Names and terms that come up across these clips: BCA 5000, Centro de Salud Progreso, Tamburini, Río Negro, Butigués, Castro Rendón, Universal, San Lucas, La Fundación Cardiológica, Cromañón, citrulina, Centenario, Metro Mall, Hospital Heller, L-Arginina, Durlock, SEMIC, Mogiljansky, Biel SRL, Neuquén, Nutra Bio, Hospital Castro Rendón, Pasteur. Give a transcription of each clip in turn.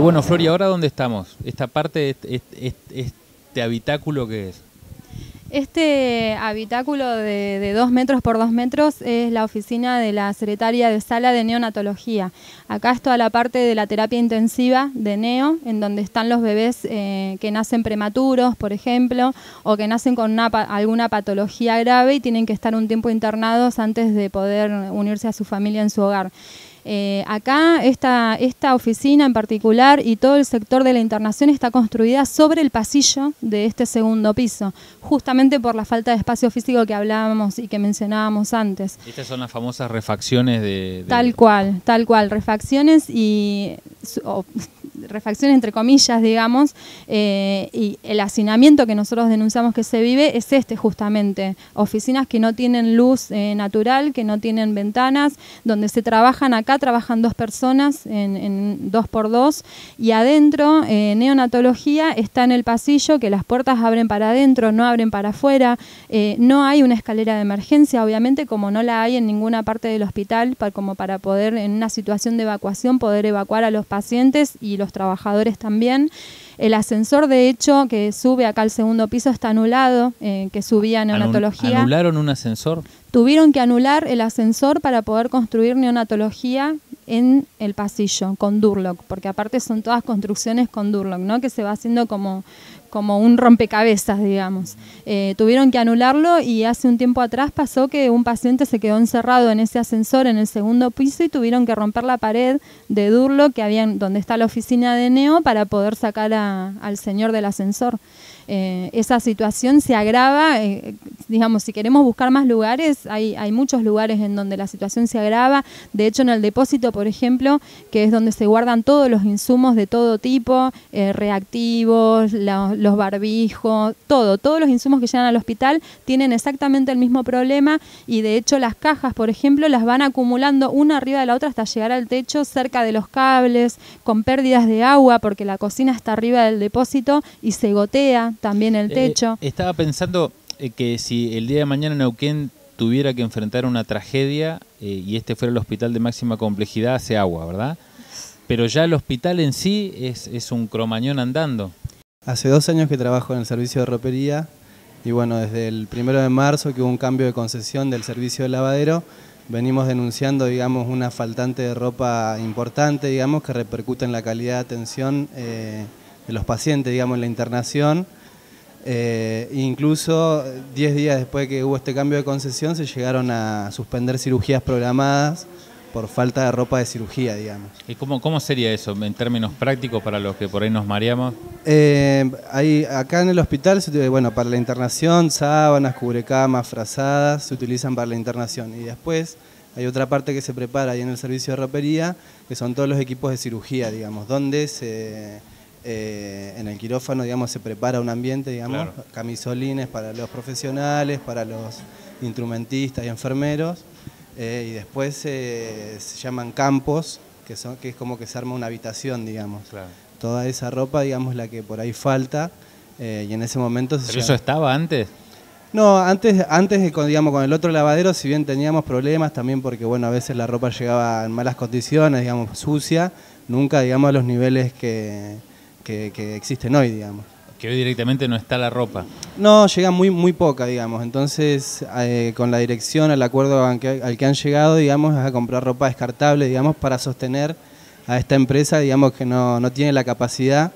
Bueno, Flor, ¿y ahora dónde estamos? Esta parte, este habitáculo, ¿qué es? Este habitáculo de 2 metros por 2 metros es la oficina de la secretaria de sala de neonatología. Acá es toda la parte de la terapia intensiva de neo, en donde están los bebés que nacen prematuros, por ejemplo, o que nacen con alguna patología grave y tienen que estar un tiempo internados antes de poder unirse a su familia en su hogar. Acá esta oficina en particular y todo el sector de la internación está construida sobre el pasillo de este segundo piso, justamente por la falta de espacio físico que hablábamos y que mencionábamos antes. Estas son las famosas refacciones de... Tal cual, refacciones y... refacciones entre comillas, digamos, y el hacinamiento que nosotros denunciamos que se vive es este justamente, oficinas que no tienen luz natural, que no tienen ventanas, donde se trabajan acá, trabajan 2 personas en 2x2 y adentro, neonatología está en el pasillo, que las puertas abren para adentro, no abren para afuera, no hay una escalera de emergencia, obviamente, como no la hay en ninguna parte del hospital, como para poder, en una situación de evacuación, poder evacuar a los pacientes y los trabajadores también. El ascensor, de hecho, que sube acá al segundo piso está anulado, que subía neonatología. ¿Anularon un ascensor? Tuvieron que anular el ascensor para poder construir neonatología en el pasillo, con Durlock, porque aparte son todas construcciones con Durlock, ¿no? Que se va haciendo como un rompecabezas, digamos. Tuvieron que anularlo y hace un tiempo atrás pasó que un paciente se quedó encerrado en ese ascensor en el segundo piso y tuvieron que romper la pared de Durlock que había donde está la oficina de neo para poder sacar al señor del ascensor. Esa situación se agrava, digamos, si queremos buscar más lugares, hay muchos lugares en donde la situación se agrava, de hecho en el depósito, por ejemplo, que es donde se guardan todos los insumos de todo tipo, reactivos, los barbijos, todos los insumos que llegan al hospital tienen exactamente el mismo problema y de hecho las cajas, por ejemplo, las van acumulando una arriba de la otra hasta llegar al techo, cerca de los cables, con pérdidas de agua, porque la cocina está arriba del depósito y se gotea también el techo. Estaba pensando que si el día de mañana Neuquén tuviera que enfrentar una tragedia y este fuera el hospital de máxima complejidad, hace agua, ¿verdad? Pero ya el hospital en sí es un cromañón andando. Hace 2 años que trabajo en el servicio de ropería y bueno, desde el 1 de marzo que hubo un cambio de concesión del servicio de lavadero, venimos denunciando, digamos, una faltante de ropa importante, digamos, que repercute en la calidad de atención de los pacientes, digamos, en la internación. Incluso 10 días después que hubo este cambio de concesión se llegaron a suspender cirugías programadas por falta de ropa de cirugía, digamos. ¿Y cómo sería eso en términos prácticos para los que por ahí nos mareamos? Acá en el hospital, bueno, para la internación, sábanas, cubrecamas, frazadas, se utilizan para la internación. Y después hay otra parte que se prepara ahí en el servicio de ropería, que son todos los equipos de cirugía, digamos, donde en el quirófano, digamos, se prepara un ambiente, digamos, claro, camisolines para los profesionales, para los instrumentistas y enfermeros, y después se llaman campos, que es como que se arma una habitación, digamos. Claro. Toda esa ropa, digamos, la que por ahí falta, y en ese momento... ¿Pero eso estaba antes? No, antes digamos, con el otro lavadero, si bien teníamos problemas también porque, bueno, a veces la ropa llegaba en malas condiciones, digamos, sucia, nunca, digamos, a los niveles que existen hoy, digamos. Que hoy directamente no está la ropa. No, llega muy poca, digamos. Entonces, con la dirección, al acuerdo al que han llegado, digamos, es a comprar ropa descartable, digamos, para sostener a esta empresa, digamos, que no tiene la capacidad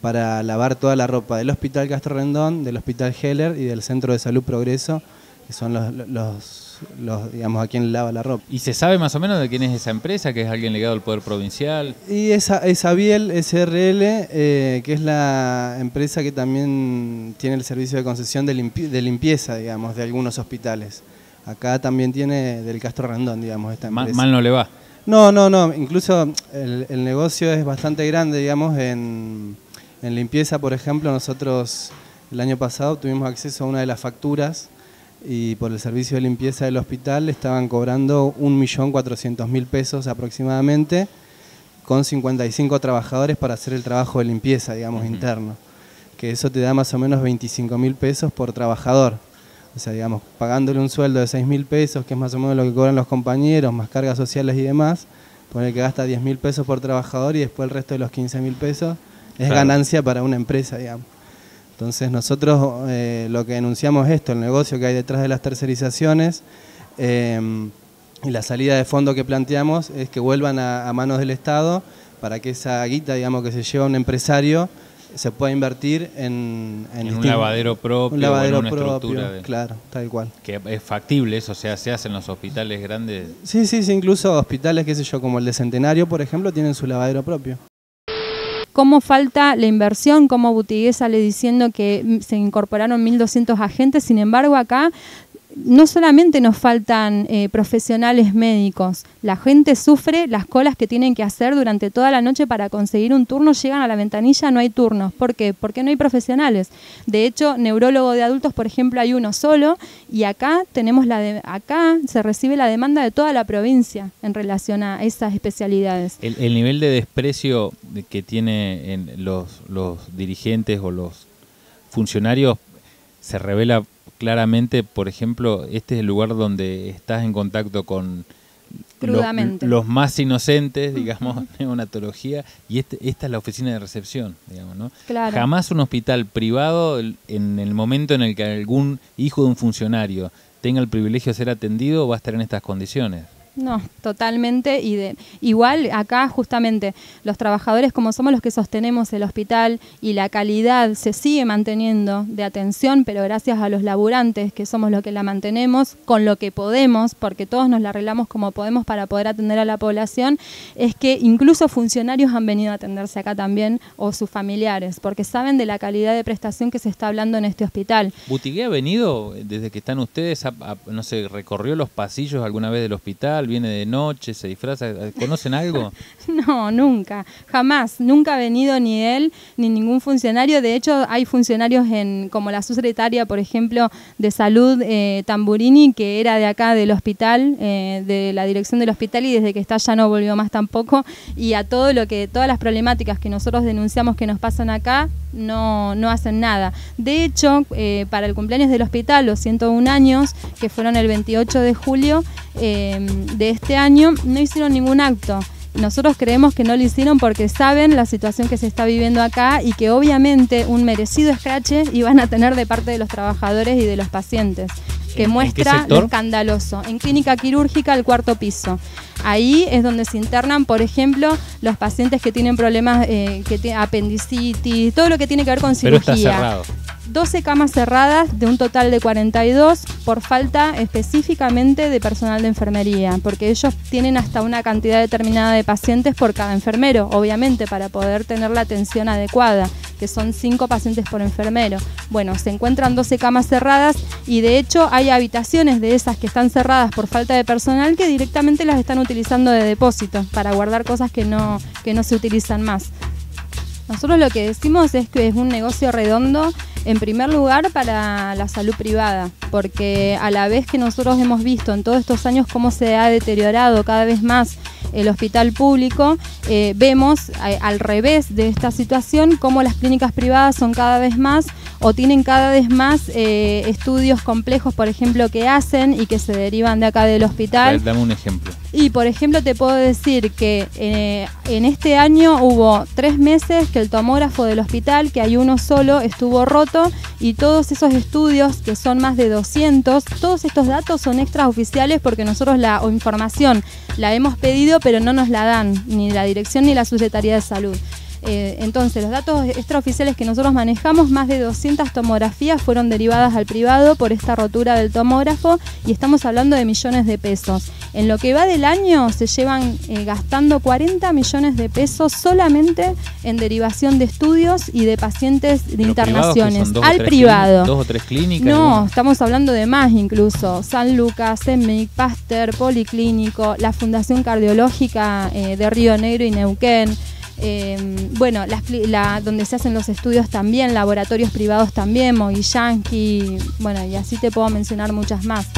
para lavar toda la ropa del Hospital Castro Rendón, del Hospital Heller y del Centro de Salud Progreso, que son los digamos, a quien lava la ropa. ¿Y se sabe más o menos de quién es esa empresa, que es alguien ligado al Poder Provincial? Y esa Biel SRL, que es la empresa que también tiene el servicio de concesión de limpieza, digamos, de algunos hospitales. Acá también tiene del Castro Rendón, digamos, esta empresa. Mal no le va. No, incluso el negocio es bastante grande, digamos, en limpieza, por ejemplo, nosotros el año pasado tuvimos acceso a una de las facturas y por el servicio de limpieza del hospital estaban cobrando 1.400.000 pesos aproximadamente con 55 trabajadores para hacer el trabajo de limpieza, digamos, interno, que eso te da más o menos 25.000 pesos por trabajador, o sea, digamos, pagándole un sueldo de 6.000 pesos, que es más o menos lo que cobran los compañeros, más cargas sociales y demás, poner que gasta 10.000 pesos por trabajador y después el resto de los 15.000 pesos es ganancia para una empresa, digamos. Entonces nosotros lo que denunciamos es esto, el negocio que hay detrás de las tercerizaciones y la salida de fondo que planteamos es que vuelvan a manos del Estado para que esa guita, digamos, que se lleva un empresario se pueda invertir en un lavadero propio, un lavadero o en una propio, estructura. De, claro, tal cual. Que es factible eso, o sea, se hace en los hospitales grandes. Sí, sí, sí, incluso hospitales, qué sé yo, como el de Centenario, por ejemplo, tienen su lavadero propio. ¿Cómo falta la inversión? ¿Cómo Butigués sale diciendo que se incorporaron 1.200 agentes? Sin embargo, acá no solamente nos faltan profesionales médicos, la gente sufre las colas que tienen que hacer durante toda la noche para conseguir un turno, llegan a la ventanilla, no hay turnos. ¿Por qué? Porque no hay profesionales. De hecho, neurólogo de adultos, por ejemplo, hay uno solo y acá tenemos acá se recibe la demanda de toda la provincia en relación a esas especialidades. El nivel de desprecio que tienen los dirigentes o los funcionarios se revela claramente, por ejemplo, este es el lugar donde estás en contacto con los más inocentes, digamos, neonatología, y esta es la oficina de recepción, digamos, ¿no? Claro. Jamás un hospital privado, en el momento en el que algún hijo de un funcionario tenga el privilegio de ser atendido, va a estar en estas condiciones. No, totalmente. Y igual acá justamente los trabajadores, como somos los que sostenemos el hospital y la calidad se sigue manteniendo de atención, pero gracias a los laburantes que somos los que la mantenemos con lo que podemos, porque todos nos la arreglamos como podemos para poder atender a la población, es que incluso funcionarios han venido a atenderse acá también o sus familiares, porque saben de la calidad de prestación que se está hablando en este hospital. ¿Butigués ha venido desde que están ustedes, no sé, recorrió los pasillos alguna vez del hospital? ¿Viene de noche? ¿Se disfraza? ¿Conocen algo? No, nunca, jamás. Nunca ha venido ni él ni ningún funcionario. De hecho, hay funcionarios como la subsecretaria, por ejemplo, de Salud, Tamburini, que era de acá del hospital, de la dirección del hospital, y desde que está ya no volvió más tampoco. Y a todo lo que, todas las problemáticas que nosotros denunciamos que nos pasan acá, no hacen nada. De hecho, para el cumpleaños del hospital, los 101 años, que fueron el 28 de julio, de este año, no hicieron ningún acto. Nosotros creemos que no lo hicieron porque saben la situación que se está viviendo acá y que obviamente un merecido escrache iban a tener de parte de los trabajadores y de los pacientes, que muestra lo escandaloso. En clínica quirúrgica, el cuarto piso. Ahí es donde se internan, por ejemplo, los pacientes que tienen problemas, apendicitis, todo lo que tiene que ver con cirugía. Pero está cerrado. 12 camas cerradas de un total de 42 por falta específicamente de personal de enfermería, porque ellos tienen hasta una cantidad determinada de pacientes por cada enfermero, obviamente, para poder tener la atención adecuada, que son 5 pacientes por enfermero. Bueno, se encuentran 12 camas cerradas y de hecho hay habitaciones de esas que están cerradas por falta de personal que directamente las están utilizando de depósito para guardar cosas que no se utilizan más. Nosotros lo que decimos es que es un negocio redondo, en primer lugar para la salud privada, porque a la vez que nosotros hemos visto en todos estos años cómo se ha deteriorado cada vez más el hospital público, vemos al revés de esta situación cómo las clínicas privadas son cada vez más o tienen cada vez más estudios complejos, por ejemplo, que hacen y que se derivan de acá del hospital. Dame un ejemplo. Y, por ejemplo, te puedo decir que en este año hubo 3 meses que el tomógrafo del hospital, que hay uno solo, estuvo roto y todos esos estudios, que son más de 200, todos estos datos son extras oficiales porque nosotros la información la hemos pedido pero no nos la dan, ni la dirección ni la Subsecretaría de Salud. Entonces, los datos extraoficiales que nosotros manejamos, más de 200 tomografías fueron derivadas al privado por esta rotura del tomógrafo y estamos hablando de millones de pesos. En lo que va del año se llevan gastando 40 millones de pesos solamente en derivación de estudios y de pacientes de internaciones. Al privado. ¿Dos o tres clínicas? No, estamos hablando de más incluso. San Lucas, SEMIC, Pasteur, Policlínico, la Fundación Cardiológica de Río Negro y Neuquén. Bueno, donde se hacen los estudios también, laboratorios privados también, Mogiljansky, bueno, y así te puedo mencionar muchas más.